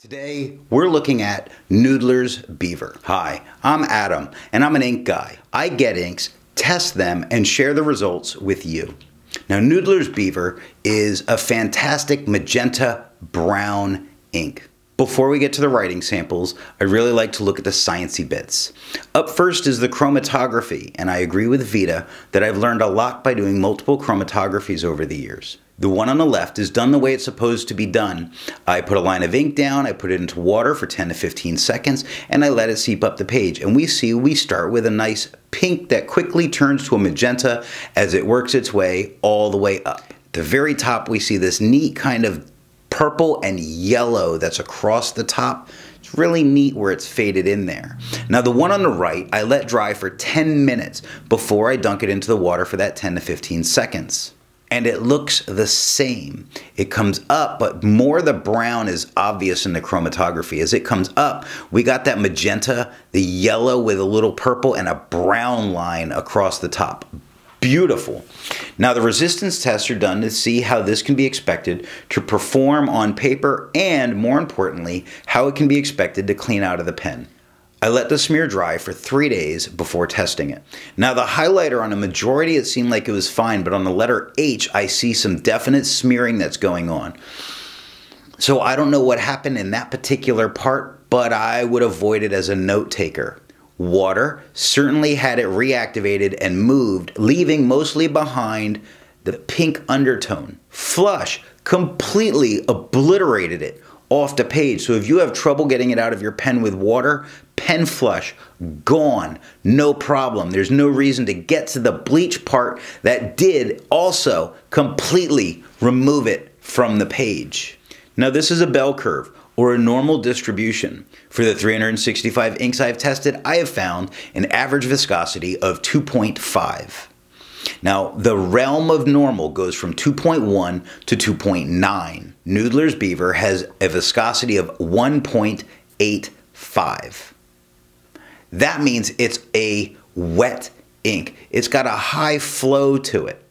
Today, we're looking at Noodler's Beaver. Hi, I'm Adam, and I'm an ink guy. I get inks, test them, and share the results with you. Now, Noodler's Beaver is a fantastic magenta brown ink. Before we get to the writing samples, I really like to look at the sciencey bits. Up first is the chromatography, and I agree with Vita that I've learned a lot by doing multiple chromatographies over the years. The one on the left is done the way it's supposed to be done. I put a line of ink down, I put it into water for 10 to 15 seconds, and I let it seep up the page. And we start with a nice pink that quickly turns to a magenta as it works its way all the way up. At the very top, we see this neat kind of purple and yellow that's across the top. It's really neat where it's faded in there. Now the one on the right, I let dry for 10 minutes before I dunk it into the water for that 10 to 15 seconds. And it looks the same. It comes up, but more the brown is obvious in the chromatography. As it comes up, we got that magenta, the yellow with a little purple, and a brown line across the top. Beautiful. Now the resistance tests are done to see how this can be expected to perform on paper and, more importantly, how it can be expected to clean out of the pen. I let the smear dry for 3 days before testing it. Now the highlighter on a majority, it seemed like it was fine, but on the letter H, I see some definite smearing that's going on. So I don't know what happened in that particular part, but I would avoid it as a note taker. Water certainly had it reactivated and moved, leaving mostly behind the pink undertone. Flush completely obliterated it off the page. So if you have trouble getting it out of your pen with water, pen flush, gone, no problem. There's no reason to get to the bleach part that did also completely remove it from the page. Now this is a bell curve or a normal distribution. For the 365 inks I've tested, I have found an average viscosity of 2.5. Now, the realm of normal goes from 2.1 to 2.9. Noodler's Beaver has a viscosity of 1.85. That means it's a wet ink. It's got a high flow to it.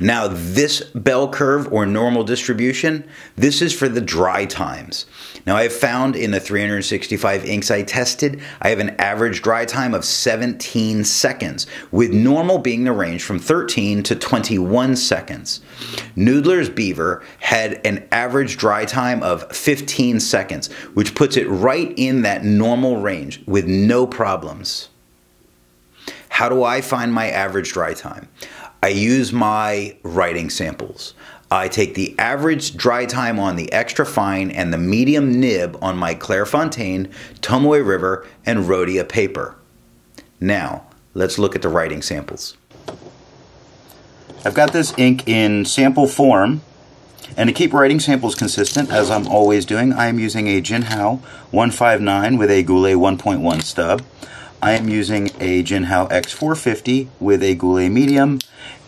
Now, this bell curve or normal distribution, this is for the dry times. Now, I have found in the 365 inks I tested, I have an average dry time of 17 seconds, with normal being the range from 13 to 21 seconds. Noodler's Beaver had an average dry time of 15 seconds, which puts it right in that normal range with no problems. How do I find my average dry time? I use my writing samples. I take the average dry time on the extra fine and the medium nib on my Clairefontaine, Tomoe River, and Rhodia paper. Now, let's look at the writing samples. I've got this ink in sample form, and to keep writing samples consistent, as I'm always doing, I am using a Jinhao 159 with a Goulet 1.1 stub. I am using a Jinhao X450 with a Goulet medium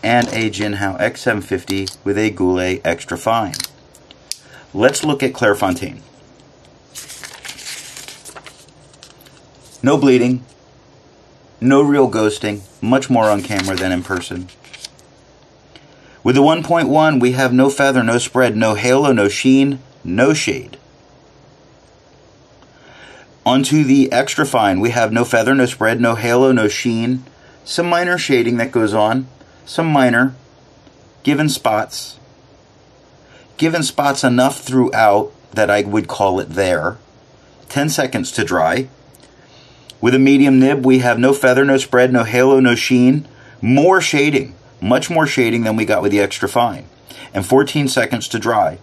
and a Jinhao X750 with a Goulet extra fine. Let's look at Clairefontaine. No bleeding, no real ghosting, much more on camera than in person. With the 1.1, we have no feather, no spread, no halo, no sheen, no shade. Onto the extra fine, we have no feather, no spread, no halo, no sheen, some minor shading that goes on, some minor, given spots enough throughout that I would call it there, 10 seconds to dry. With a medium nib, we have no feather, no spread, no halo, no sheen, more shading, much more shading than we got with the extra fine, and 14 seconds to dry.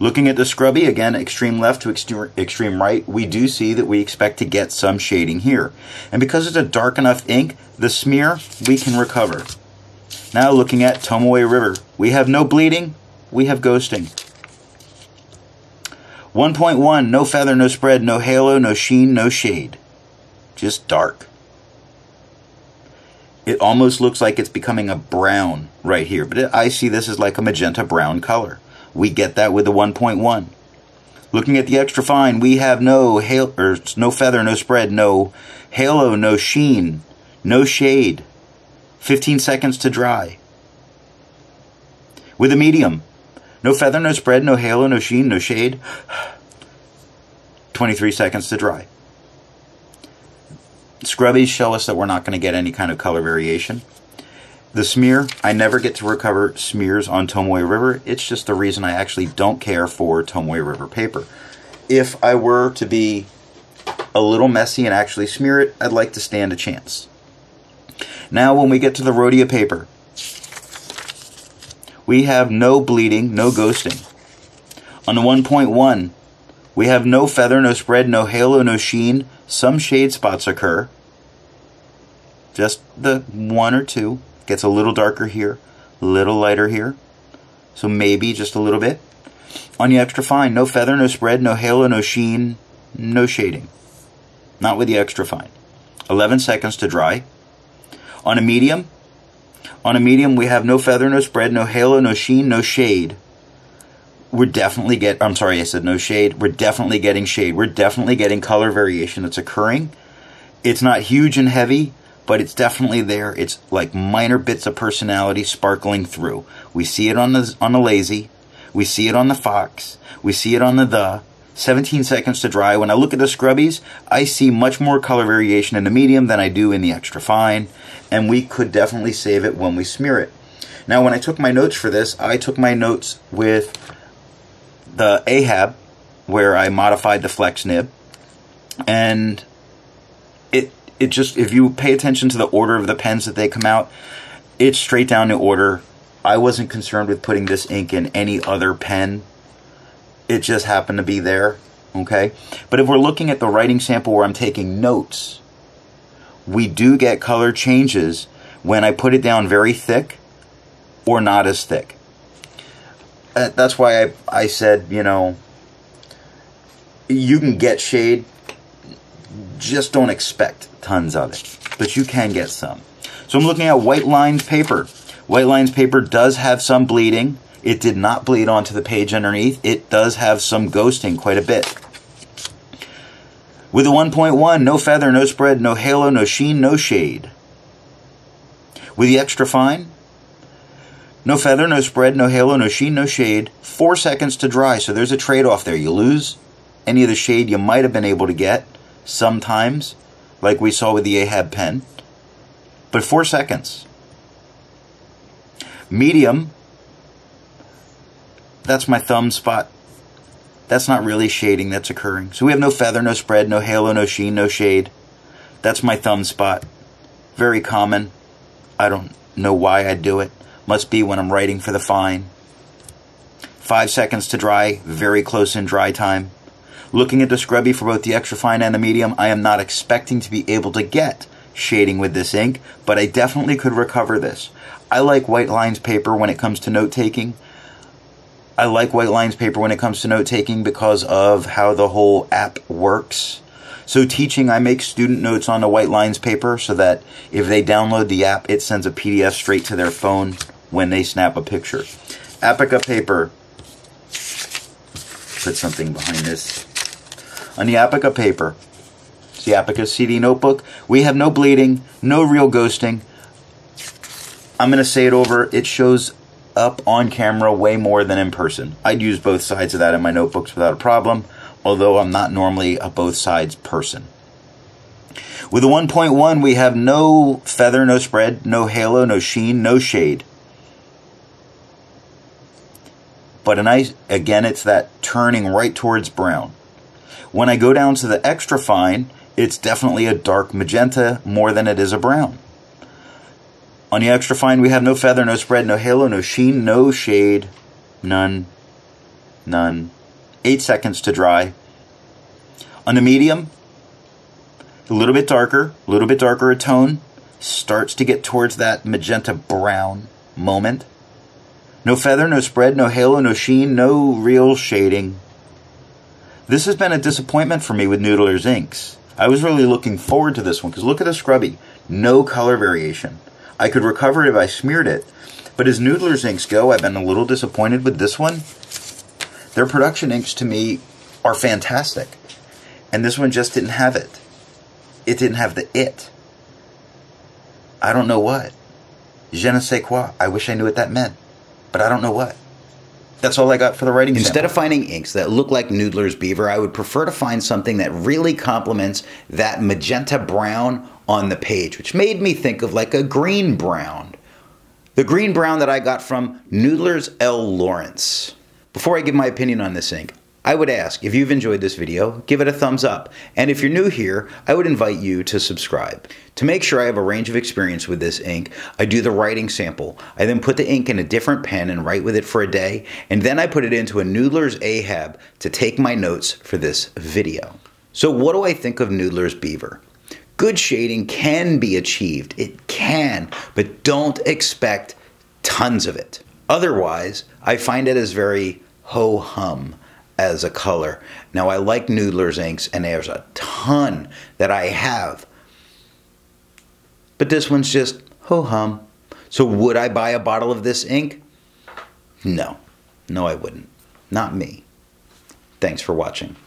Looking at the scrubby, again, extreme left to extreme right, we do see that we expect to get some shading here. And because it's a dark enough ink, the smear, we can recover. Now looking at Tomoe River, we have no bleeding, we have ghosting. 1.1, no feather, no spread, no halo, no sheen, no shade. Just dark. It almost looks like it's becoming a brown right here, but I see this as like a magenta brown color. We get that with the 1.1. Looking at the extra fine, we have no feather, no spread, no halo, no sheen, no shade. 15 seconds to dry. With a medium, no feather, no spread, no halo, no sheen, no shade. 23 seconds to dry. Scrubbies show us that we're not going to get any kind of color variation. The smear, I never get to recover smears on Tomoe River. It's just the reason I actually don't care for Tomoe River paper. If I were to be a little messy and actually smear it, I'd like to stand a chance. Now when we get to the Rhodia paper, we have no bleeding, no ghosting. On the 1.1, we have no feather, no spread, no halo, no sheen. Some shade spots occur. Just the one or two. Gets a little darker here, a little lighter here. So maybe just a little bit. On the extra fine, no feather, no spread, no halo, no sheen, no shading. Not with the extra fine. 11 seconds to dry. On a medium, we have no feather, no spread, no halo, no sheen, no shade. We're definitely getting, I'm sorry, I said no shade. We're definitely getting shade. We're definitely getting color variation that's occurring. It's not huge and heavy, but it's definitely there. It's like minor bits of personality sparkling through. We see it on the lazy. We see it on the fox. We see it on the. 17 seconds to dry. When I look at the scrubbies, I see much more color variation in the medium than I do in the extra fine, and we could definitely save it when we smear it. Now, when I took my notes for this, I took my notes with the Ahab, where I modified the flex nib, and it just, if you pay attention to the order of the pens that they come out, it's straight down the order. I wasn't concerned with putting this ink in any other pen. It just happened to be there, okay? But if we're looking at the writing sample where I'm taking notes, we do get color changes when I put it down very thick or not as thick. That's why I said, you know, you can get shade, just don't expect tons of it, but you can get some. So I'm looking at white lined paper. White lined paper does have some bleeding. It did not bleed onto the page underneath. It does have some ghosting quite a bit. With the 1.1, no feather, no spread, no halo, no sheen, no shade. With the extra fine, no feather, no spread, no halo, no sheen, no shade. 4 seconds to dry, so there's a trade-off there. You lose any of the shade you might have been able to get sometimes, like we saw with the Ahab pen. But 4 seconds. Medium. That's my thumb spot. That's not really shading that's occurring. So we have no feather, no spread, no halo, no sheen, no shade. That's my thumb spot. Very common. I don't know why I do it. Must be when I'm writing for the fine. 5 seconds to dry. Very close in dry time. Looking at the scrubby for both the extra fine and the medium, I am not expecting to be able to get shading with this ink, but I definitely could recover this. I like white lines paper when it comes to note-taking. I like white lines paper when it comes to note-taking because of how the whole app works. So teaching, I make student notes on the white lines paper so that if they download the app, it sends a PDF straight to their phone when they snap a picture. Apica paper. Put something behind this. On the Apica paper, it's the Apica CD notebook. We have no bleeding, no real ghosting. I'm going to say it over. It shows up on camera way more than in person. I'd use both sides of that in my notebooks without a problem, although I'm not normally a both sides person. With the 1.1, we have no feather, no spread, no halo, no sheen, no shade. But a nice, again, it's that turning right towards brown. When I go down to the extra fine, it's definitely a dark magenta more than it is a brown. On the extra fine, we have no feather, no spread, no halo, no sheen, no shade, none. 8 seconds to dry. On the medium, a little bit darker a tone, starts to get towards that magenta brown moment. No feather, no spread, no halo, no sheen, no real shading. This has been a disappointment for me with Noodler's inks. I was really looking forward to this one, because look at the scrubby, no color variation. I could recover it if I smeared it, but as Noodler's inks go, I've been a little disappointed with this one. Their production inks, to me, are fantastic, and this one just didn't have it. It didn't have the it. I don't know what. Je ne sais quoi. I wish I knew what that meant, but I don't know what. That's all I got for the writing sample. Instead of finding inks that look like Noodler's Beaver, I would prefer to find something that really complements that magenta brown on the page, which made me think of like a green brown. The green brown that I got from Noodler's L. Lawrence. Before I give my opinion on this ink, I would ask, if you've enjoyed this video, give it a thumbs up. And if you're new here, I would invite you to subscribe. To make sure I have a range of experience with this ink, I do the writing sample. I then put the ink in a different pen and write with it for a day, and then I put it into a Noodler's Ahab to take my notes for this video. So what do I think of Noodler's Beaver? Good shading can be achieved, it can, but don't expect tons of it. Otherwise, I find it as very ho-hum as a color. Now, I like Noodler's inks, and there's a ton that I have, but this one's just ho-hum. So would I buy a bottle of this ink? No. No, I wouldn't. Not me. Thanks for watching.